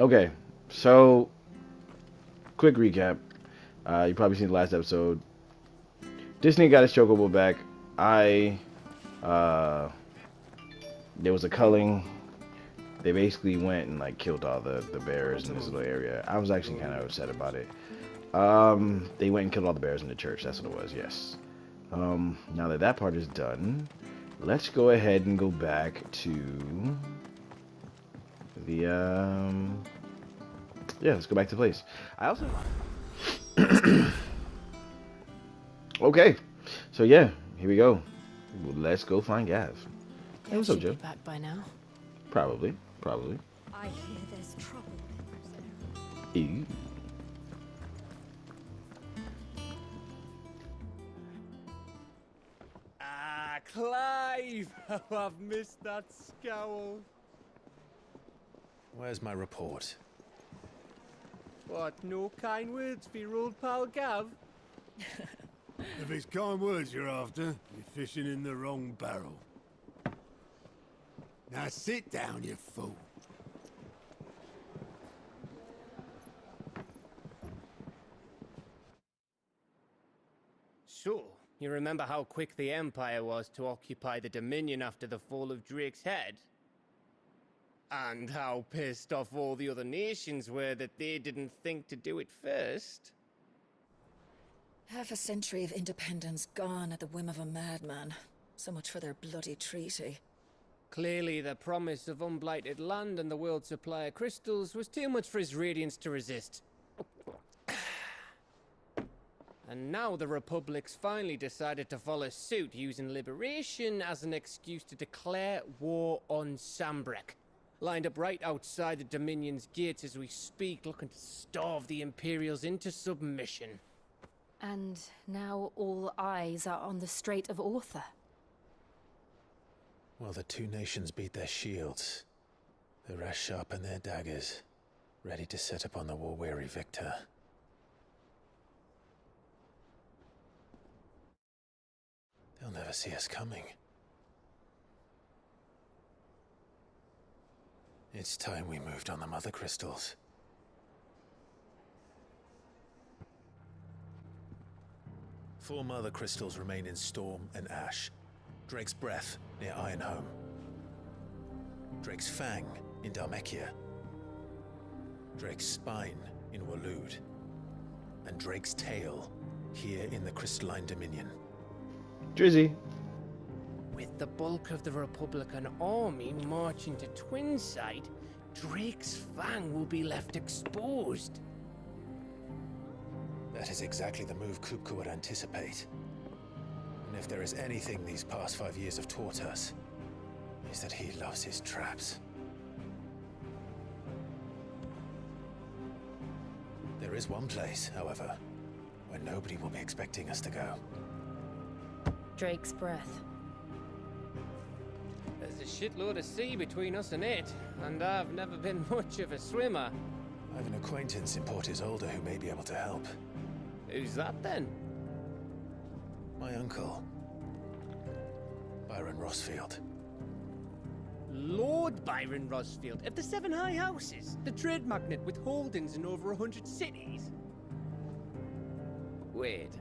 Okay, so quick recap. You probably seen the last episode. Disney got his Chocobo back. There was a culling. They basically went and like killed all the bears in this little area. I was actually kind of upset about it. They went and killed all the bears in the church. That's what it was. Yes. Now that that part is done, let's go ahead and go back to the yeah. Let's go back to the place. I also. Okay, so yeah, here we go. Let's go find Gav. Hey, what's up, Joe? Back by now. Probably. I hear there's trouble. Ew. Ah, Clive! Oh, I've missed that scowl. Where's my report? What, no kind words for your old pal Gav? If it's kind words you're after, you're fishing in the wrong barrel. Now sit down, you fool. So, you remember how quick the Empire was to occupy the Dominion after the fall of Drake's Head? And how pissed off all the other nations were that they didn't think to do it first. Half a century of independence gone at the whim of a madman. So much for their bloody treaty. Clearly, the promise of unblighted land and the world supply of crystals was too much for his radiance to resist. And now the Republic's finally decided to follow suit, using liberation as an excuse to declare war on Sambrek. Lined up right outside the Dominion's gates as we speak, looking to starve the Imperials into submission. And now all eyes are on the Strait of Arthur. While the two nations beat their shields, the rest sharpen their daggers, ready to set upon the war-weary victor. They'll never see us coming. It's time we moved on the Mother Crystals. Four Mother Crystals remain in Storm and Ash. Drake's Breath near Ironhome. Drake's Fang in Dalmechia. Drake's Spine in Walud. And Drake's Tail here in the Crystalline Dominion. Drizzy. With the bulk of the Republican army marching to Twinside, Drake's Fang will be left exposed. That is exactly the move Kupka would anticipate. And if there is anything these past 5 years have taught us, is that he loves his traps. There is one place, however, where nobody will be expecting us to go. Drake's Breath. There's a shitload of sea between us and it, and I've never been much of a swimmer. I have an acquaintance in Port Isolde who may be able to help. Who's that then? My uncle, Byron Rosfield. Lord Byron Rosfield, of the Seven High Houses, the trade magnate with holdings in over 100 cities. Wade,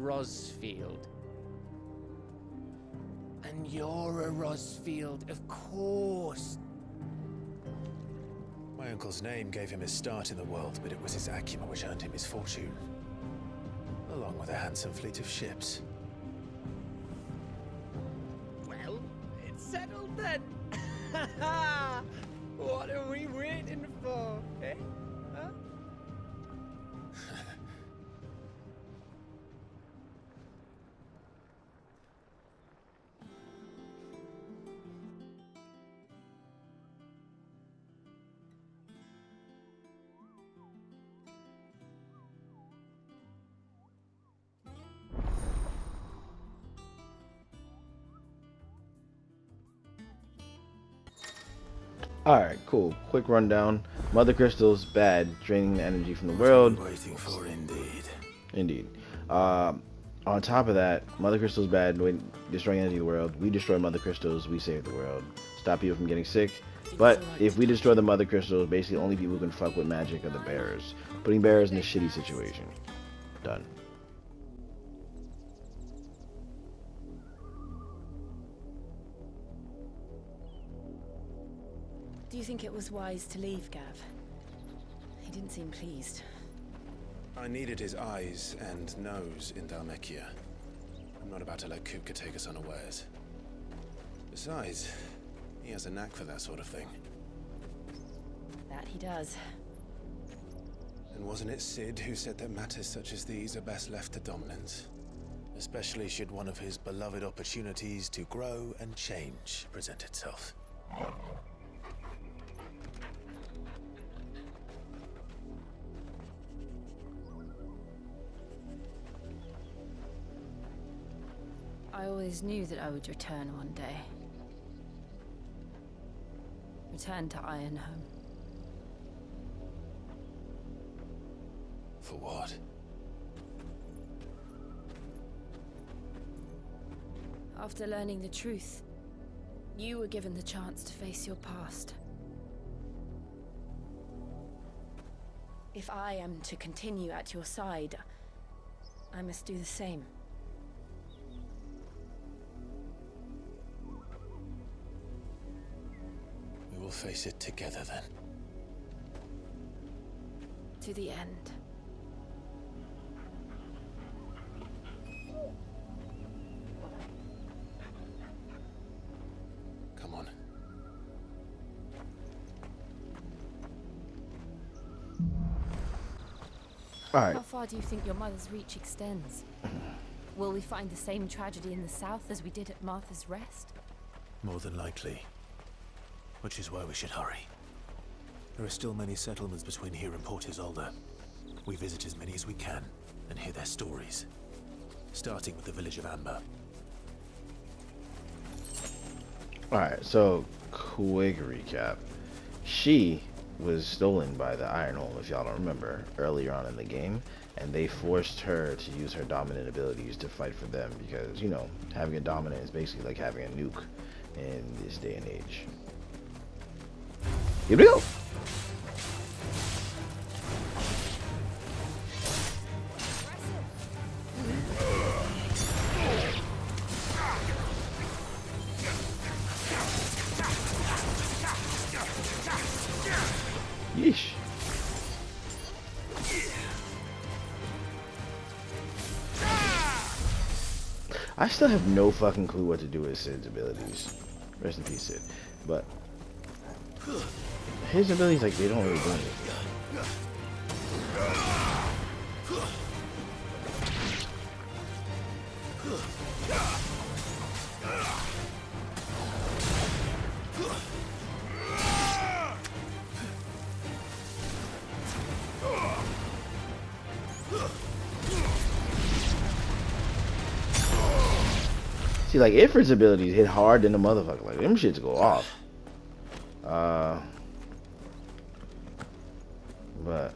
Rosfield. And you're a Rosfield, of course. My uncle's name gave him his start in the world, but it was his acumen which earned him his fortune. Along with a handsome fleet of ships. Well, it's settled then! What are we waiting for, eh? Huh? Alright, cool. Quick rundown. Mother Crystals, bad. Draining the energy from the world. Waiting for, indeed. On top of that, Mother Crystal's bad. When destroying energy of the world, we destroy Mother Crystals, we save the world. Stop people from getting sick. But if we destroy the Mother Crystals, basically only people who can fuck with magic are the bearers. Putting bearers in a shitty situation. Done. Do you think it was wise to leave, Gav? He didn't seem pleased. I needed his eyes and nose in Dalmechia. I'm not about to let Kupka take us unawares. Besides, he has a knack for that sort of thing. That he does. And wasn't it Cid who said that matters such as these are best left to dominance? Especially should one of his beloved opportunities to grow and change present itself. I always knew that I would return one day. Return to Ironhome. For what? After learning the truth, you were given the chance to face your past. If I am to continue at your side, I must do the same. We'll face it together, then. To the end. Come on. All right. How far do you think your mother's reach extends? Will we find the same tragedy in the south as we did at Martha's Rest? More than likely. Which is why we should hurry. There are still many settlements between here and Port Isolde. We visit as many as we can, and hear their stories. Starting with the village of Amber. Alright, so, quick recap. She was stolen by the Ironhome, if y'all don't remember, earlier on in the game. And they forced her to use her dominant abilities to fight for them. Because, you know, having a dominant is basically like having a nuke in this day and age. Here we go. Yeesh. I still have no fucking clue what to do with Cid's abilities. Rest in peace, Cid. But his abilities, like, they don't really do anything. See, like, Ifrit's abilities hit hard in the motherfucker. Like, them shits go off. But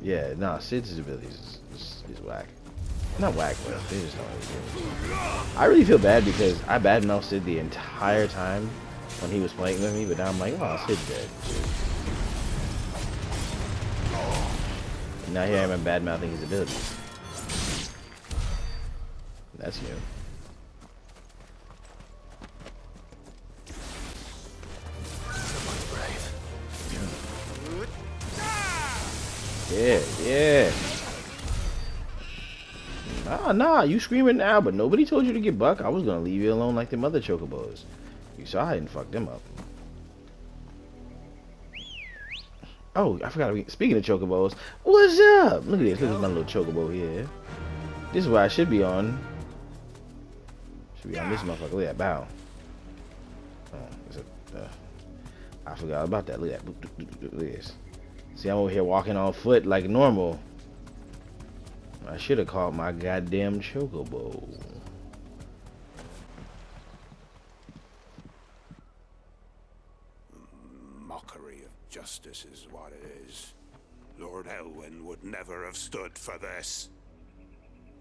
yeah, nah, Cid's abilities is whack. Not whack, but they just don't really do. I really feel bad because I badmouthed Cid the entire time when he was playing with me, but now I'm like, oh, Cid's dead. And now here I am badmouthing his abilities. That's new. Yeah, yeah. Nah, you screaming now, but nobody told you to get buck. I was gonna leave you alone like them other Chocobos. You saw I didn't fuck them up. Oh, I forgot. Speaking of Chocobos, what's up? Look at this. Look at my little Chocobo here. This is what I should be on. Should be on this motherfucker. Look at that bow. Oh, is it, I forgot about that. Look at that. Look at this. See, I'm over here walking on foot like normal. I should have called my goddamn Chocobo. Mockery of justice is what it is. Lord Elwyn would never have stood for this.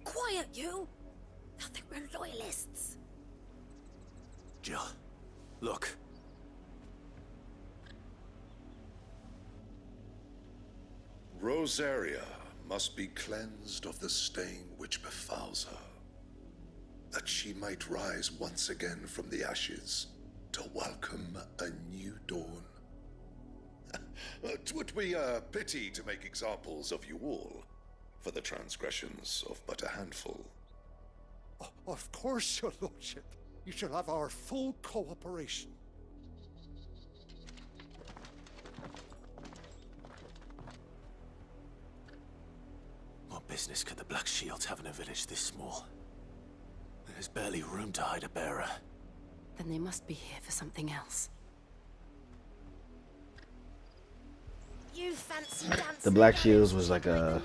Quiet, you! thought they were loyalists. Jill, look. Rosaria must be cleansed of the stain which befouls her, that she might rise once again from the ashes to welcome a new dawn. 'Twould be a pity to make examples of you all for the transgressions of but a handful. Of course, your lordship. You shall have our full cooperation. What business could the Black Shields have in a village this small? There's barely room to hide a bearer. Then they must be here for something else. You fancy dancing. The Black Shields was like a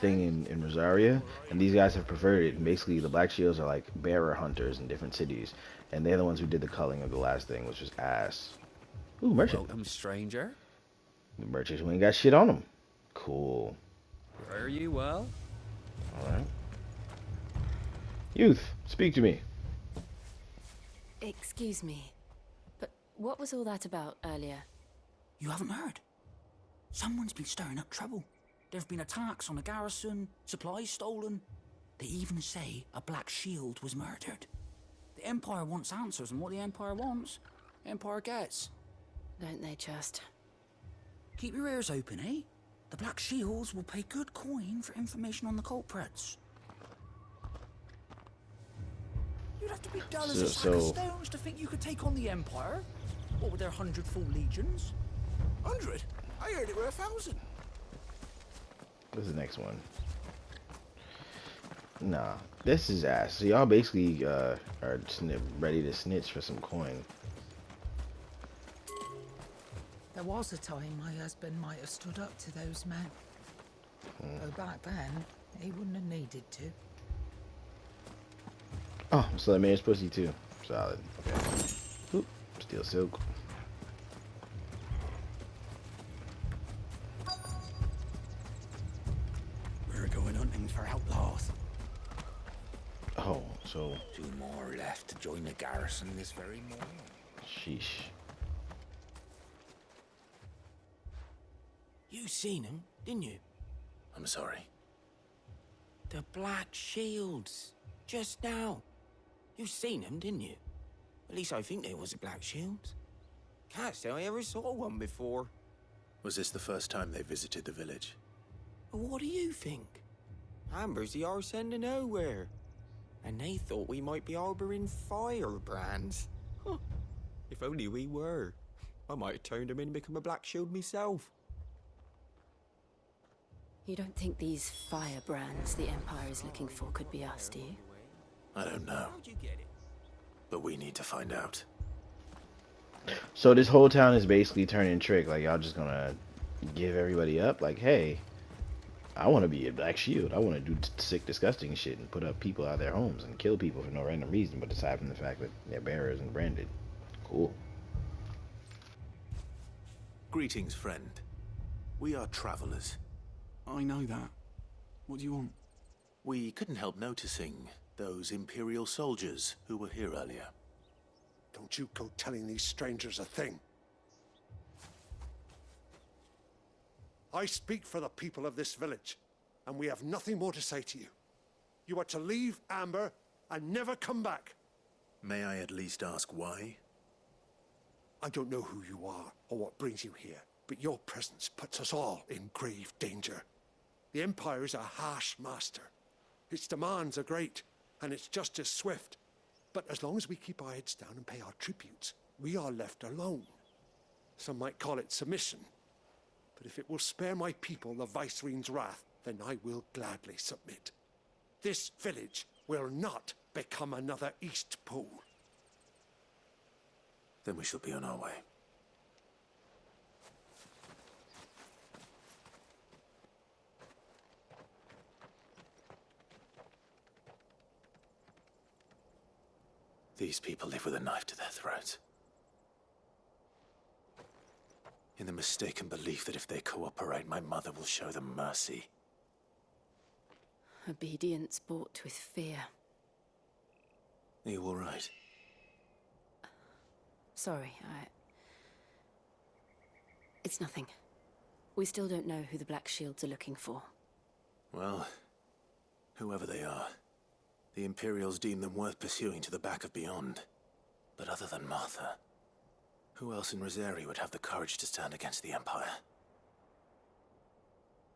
thing in Rosaria, and these guys have perverted it. Basically, the Black Shields are like bearer hunters in different cities, and they're the ones who did the culling of the last thing, which was ass. Ooh, merchant. Welcome, stranger. The merchants ain't got shit on them. Cool. Are you well? All right. Youth, speak to me. Excuse me, but what was all that about earlier? You haven't heard? Someone's been stirring up trouble. There have been attacks on the garrison, supplies stolen. They even say a Black Shield was murdered. The Empire wants answers, and what the Empire wants, Empire gets. Don't they just? Keep your ears open, eh? The Black Shields will pay good coin for information on the culprits. You'd have to be dull as a sack of stones to think you could take on the Empire. What were their 100 full legions? 100? I heard it were 1,000. What's the next one? Nah, this is ass. So y'all basically are ready to snitch for some coin. There was a time my husband might have stood up to those men. Though back then, he wouldn't have needed to. Oh, so that man's pussy too. Solid. Okay. Oop, steal silk. We're going hunting for outlaws. Oh, so 2 more left to join the garrison this very morning. Sheesh. You seen him, didn't you? I'm sorry. The Black Shields. Just now. You've seen them, didn't you? At least I think there was a Black Shield. Can't say I ever saw one before. Was this the first time they visited the village? What do you think? Amber's the arse end of nowhere. And they thought we might be harbouring firebrands. Huh. If only we were. I might have turned them in and become a Black Shield myself. You don't think these firebrands the Empire is looking for could be us, do you? I don't know, but we need to find out. So this whole town is basically turning trick. Like y'all just gonna give everybody up? Like, hey, I want to be a Black Shield. I want to do sick, disgusting shit and put up people out of their homes and kill people for no random reason, but aside from the fact that they're bearers and branded. Cool. Greetings, friend. We are travelers. I know that. What do you want? We couldn't help noticing those Imperial soldiers who were here earlier. Don't you go telling these strangers a thing. I speak for the people of this village, and we have nothing more to say to you. You are to leave Amber and never come back. May I at least ask why? I don't know who you are or what brings you here, but your presence puts us all in grave danger. The Empire is a harsh master. Its demands are great, and it's just as swift. But as long as we keep our heads down and pay our tributes, we are left alone. Some might call it submission. But if it will spare my people the Vicereigns' wrath, then I will gladly submit. This village will not become another East Pole. Then we shall be on our way. These people live with a knife to their throats, in the mistaken belief that if they cooperate, my mother will show them mercy. Obedience bought with fear. Are you all right? Sorry, It's nothing. We still don't know who the Black Shields are looking for. Well, whoever they are, the Imperials deem them worth pursuing to the back of beyond. But other than Martha, who else in Rosaria would have the courage to stand against the Empire?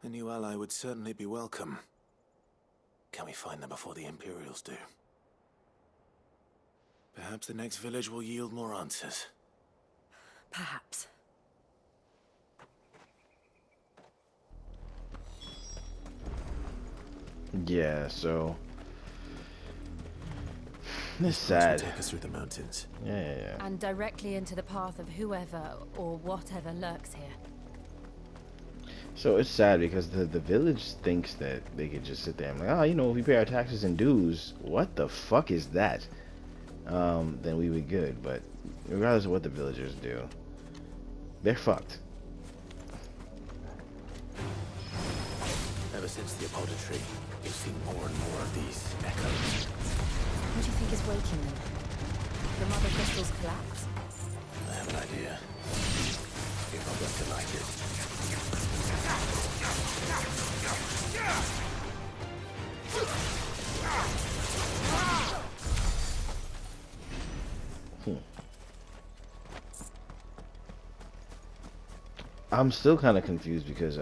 A new ally would certainly be welcome. Can we find them before the Imperials do? Perhaps the next village will yield more answers. Perhaps. Yeah, so... This is sad. Take us through the mountains. Yeah. And directly into the path of whoever or whatever lurks here. So it's sad because the village thinks that they could just sit there and like, oh, you know, if we pay our taxes and dues, what the fuck is that? Then we would be good. But regardless of what the villagers do, they're fucked. Ever since the apodatory, we've seen more and more of these echoes. What do you think is waking them? The Mother Crystals collapse? I have an idea. You're not going to like it. I'm still kind of confused because,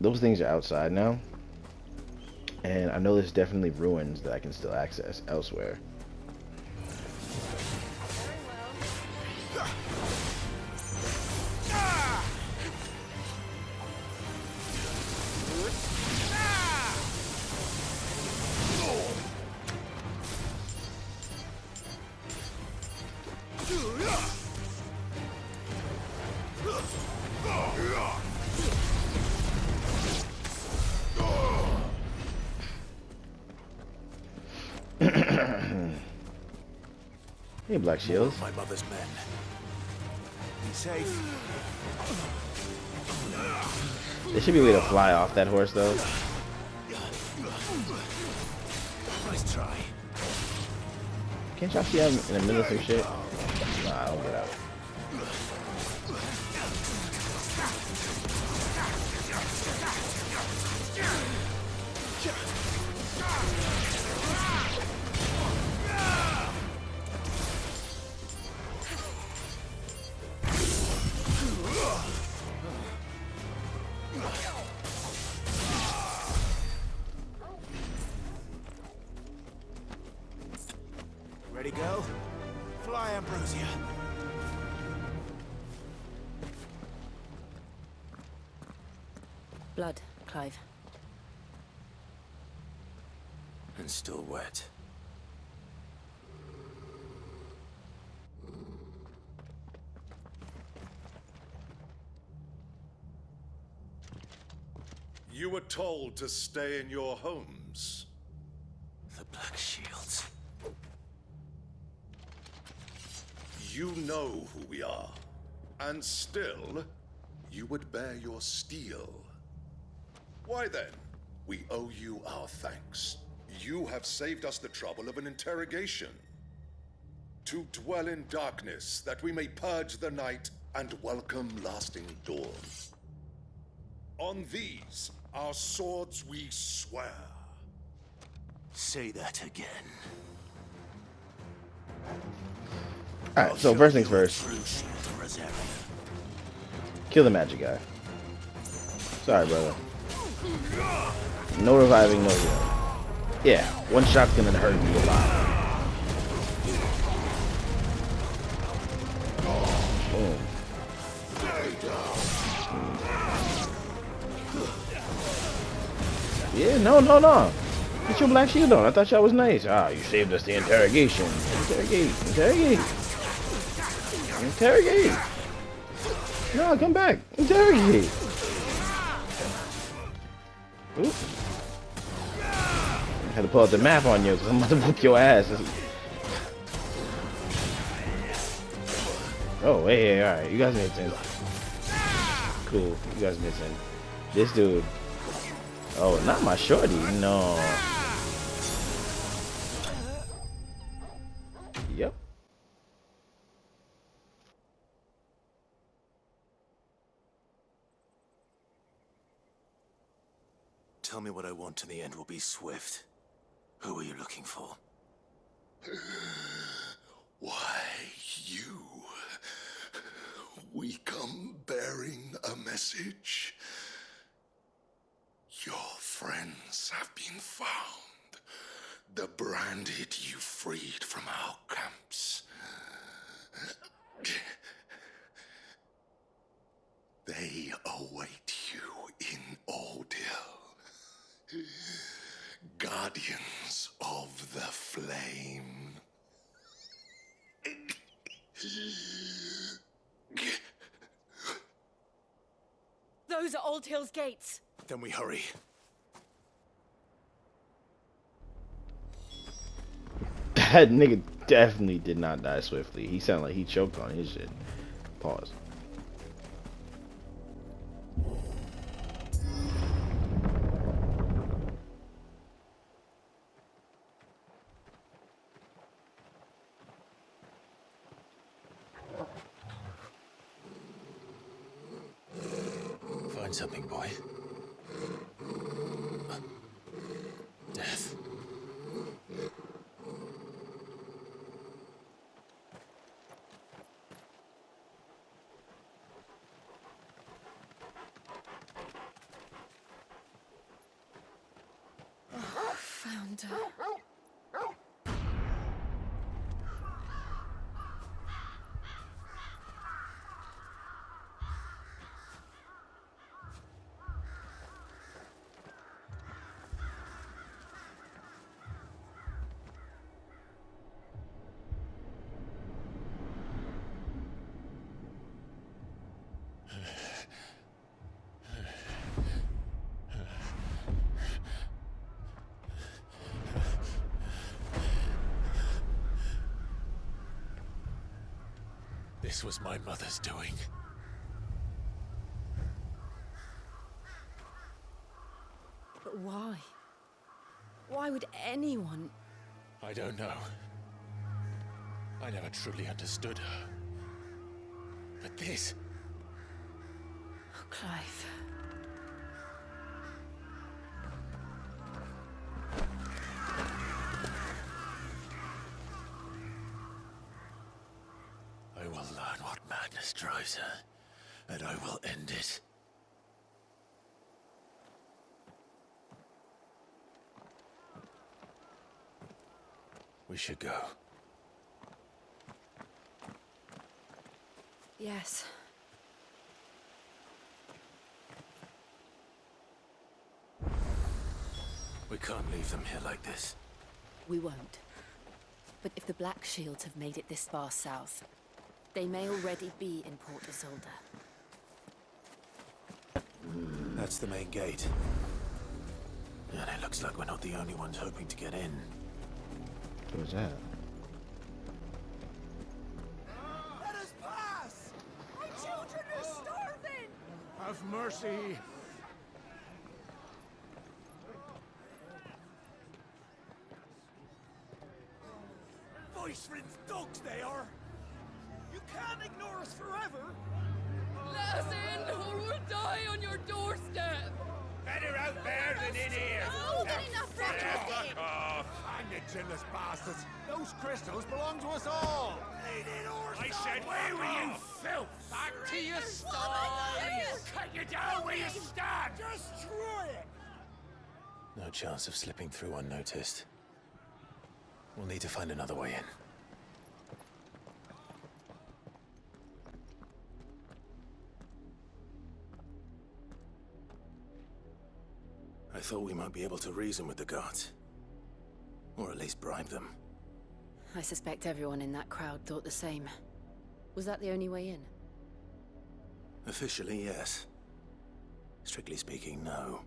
those things are outside now, and I know there's definitely ruins that I can still access elsewhere. Hey, Black Shields. My mother's men. Be safe. There should be a way to fly off that horse, though. Nice try. Can't y'all see I'm in the middle of some shit? Nah, I don't get out. Blood, Clive. And still wet. You were told to stay in your homes. The Black Shields. You know who we are, and still, you would bear your steel. Why then? We owe you our thanks. You have saved us the trouble of an interrogation. To dwell in darkness, that we may purge the night and welcome lasting dawn. On these, our swords we swear. Say that again. Alright, so first things first. Kill the magic guy. Sorry, brother. No reviving, no healing. Yeah, one shot's gonna hurt you a lot. Boom. Yeah, no. Get your black shield on. I thought y'all was nice. Ah, you saved us the interrogation. Interrogate. No, come back. Interrogate. Oop. I had to pull out the map on you because I'm about to whoop your ass. Oh, hey, alright. You guys made sense. Cool. You guys made sense. This dude. Oh, not my shorty. No. Yep. Tell me what I want, and the end will be swift. Who are you looking for? Why, you. We come bearing a message. Your friends have been found. The branded you freed from our camps. They await you in Old Hill. Guardians of the Flame. Those are Old Hill's gates. Then we hurry. That nigga definitely did not die swiftly. He sounded like he choked on his shit. Pause. Something, boy. Death. Oh, found her. This was my mother's doing. But why? Why would anyone? I don't know. I never truly understood her. But this... Oh, Clive. Drives her, and I will end it. We should go. Yes. We can't leave them here like this. We won't. But if the Black Shields have made it this far south, they may already be in Port Isolde. That's the main gate. And it looks like we're not the only ones hoping to get in. What was that? Let us pass! My children are starving! Have mercy! Voice-ridden dogs they are! You can't ignore us forever! Let us in, or we'll die on your doorstep! Better out there than in here! Oh, good enough for everything! Hang the jealous bastards! Those crystals belong to us all! I said, where were you, filth? Back to your stall! We'll cut you down where you stand! Destroy it! No chance of slipping through unnoticed. We'll need to find another way in. I thought we might be able to reason with the guards. Or at least bribe them. I suspect everyone in that crowd thought the same. Was that the only way in? Officially, yes. Strictly speaking, no.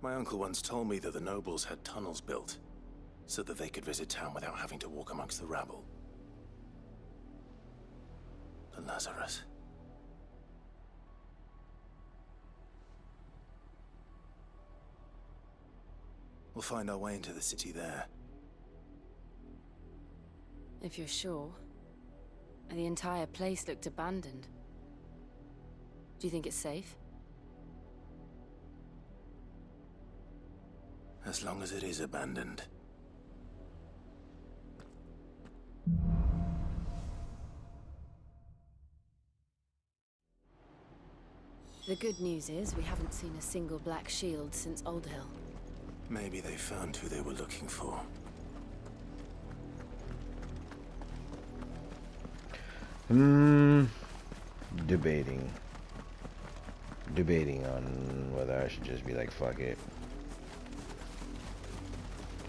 My uncle once told me that the nobles had tunnels built, so that they could visit town without having to walk amongst the rabble. But Lazarus... We'll find our way into the city there. if you're sure. The entire place looked abandoned. Do you think it's safe? As long as it is abandoned. The good news is we haven't seen a single Black Shield since Old Hill. Maybe they found who they were looking for. Debating on whether I should just be like, fuck it.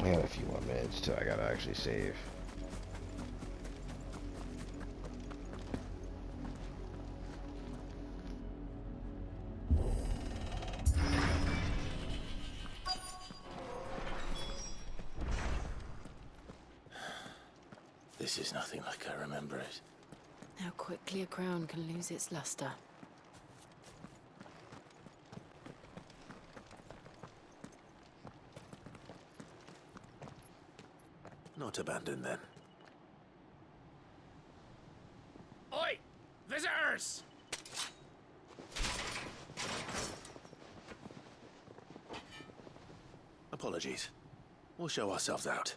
I have a few more minutes till I gotta actually save. This is nothing like I remember it. How quickly a crown can lose its luster. Not abandoned, then. Oi! Visitors! Apologies. We'll show ourselves out.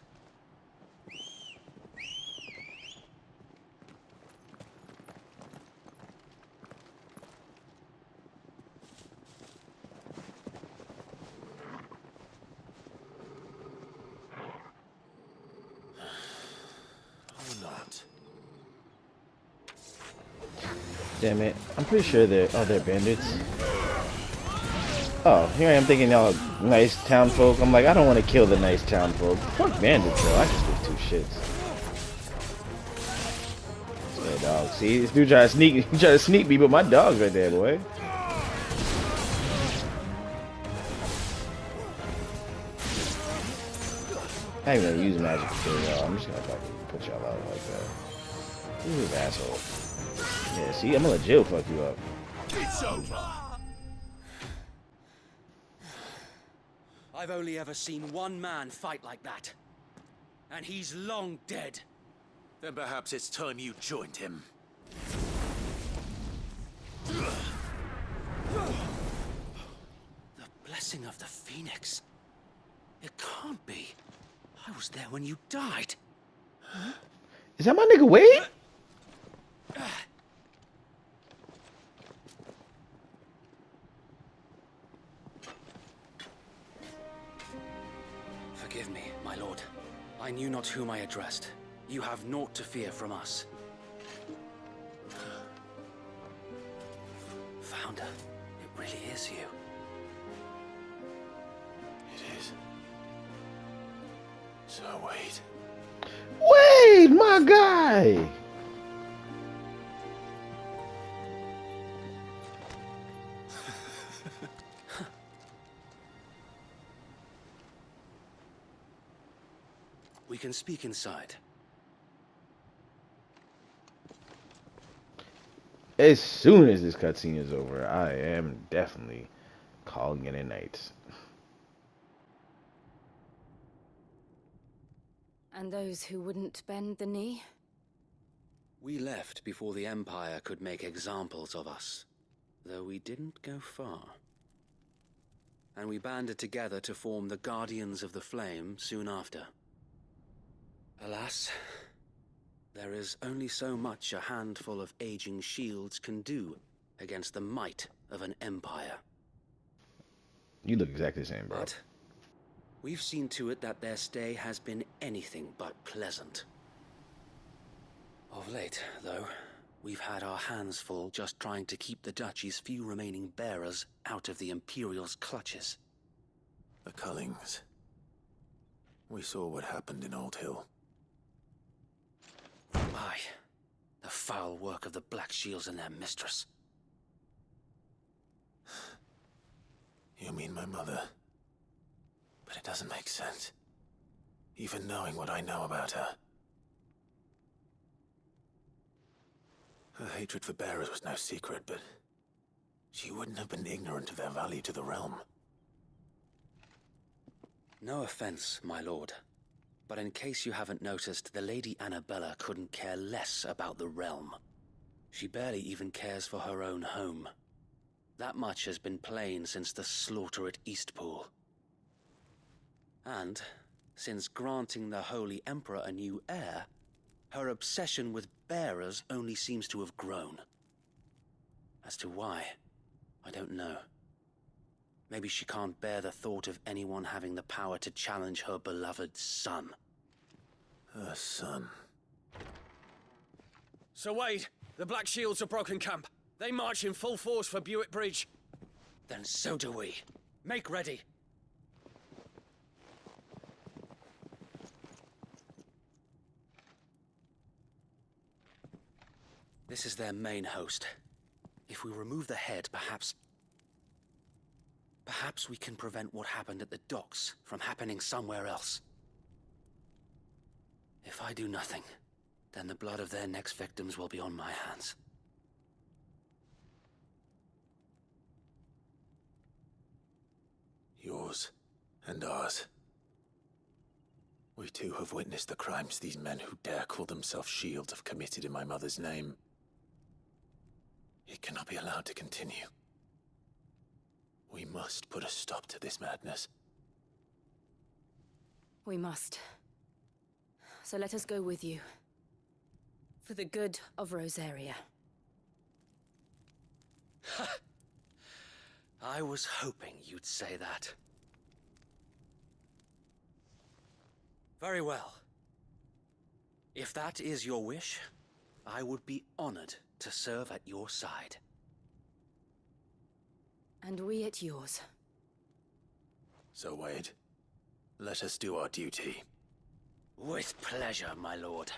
Damn it, I'm pretty sure they're bandits. Oh, here I am thinking y'all are nice town folk. I'm like, I don't want to kill the nice town folk. Fuck bandits, though. I just give two shits. Yeah, dog. See, this dude trying to sneak me, but my dog's right there, boy. I ain't even gonna use magic for y'all. I'm just gonna fucking put y'all out like that. This is an asshole. Yeah, see, I'm gonna let Jill fuck you up. It's over. I've only ever seen one man fight like that. And he's long dead. Then perhaps it's time you joined him. The blessing of the Phoenix. It can't be. I was there when you died. Huh? Is that my nigga Wade? Forgive me, my lord. I knew not whom I addressed. You have naught to fear from us. Founder, it really is you. It is. So Wade. Wade, my guy! We can speak inside. As soon as this cutscene is over, I am definitely calling it a night. And those who wouldn't bend the knee? We left before the Empire could make examples of us, though we didn't go far. And we banded together to form the Guardians of the Flame soon after. Alas, there is only so much a handful of aging shields can do against the might of an empire. You look exactly the same, bro. But we've seen to it that their stay has been anything but pleasant. Of late, though, we've had our hands full just trying to keep the duchy's few remaining bearers out of the Imperial's clutches. The Cullings. We saw what happened in Old Hill. Aye. The foul work of the Black Shields and their mistress. You mean my mother? But it doesn't make sense. Even knowing what I know about her. Her hatred for bearers was no secret, but she wouldn't have been ignorant of their value to the realm. No offense, my lord. But in case you haven't noticed, the Lady Annabella couldn't care less about the realm. She barely even cares for her own home. That much has been plain since the slaughter at Eastpool. And, since granting the Holy Emperor a new heir, her obsession with bearers only seems to have grown. As to why, I don't know. Maybe she can't bear the thought of anyone having the power to challenge her beloved son. Her son. Sir Wade, the Black Shields are broken camp. They march in full force for Buick Bridge. Then so do we. Make ready. This is their main host. If we remove the head, perhaps we can prevent what happened at the docks from happening somewhere else. If I do nothing, then the blood of their next victims will be on my hands. Yours and ours. We too have witnessed the crimes these men who dare call themselves shields have committed in my mother's name. It cannot be allowed to continue. We must put a stop to this madness. We must. So let us go with you. For the good of Rosaria. I was hoping you'd say that. Very well. If that is your wish, I would be honored to serve at your side. And we at yours. Sir Wade, let us do our duty. With pleasure, my lord.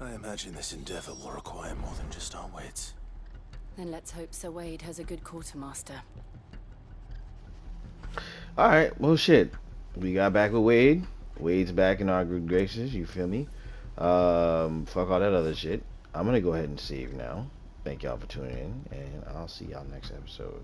I imagine this endeavor will require more than just our wits. Then let's hope Sir Wade has a good quartermaster. Alright, well shit. We got back with Wade. Wade's back in our good graces, you feel me? Fuck all that other shit. I'm gonna go ahead and save now. Thank y'all for tuning in, and I'll see y'all next episode.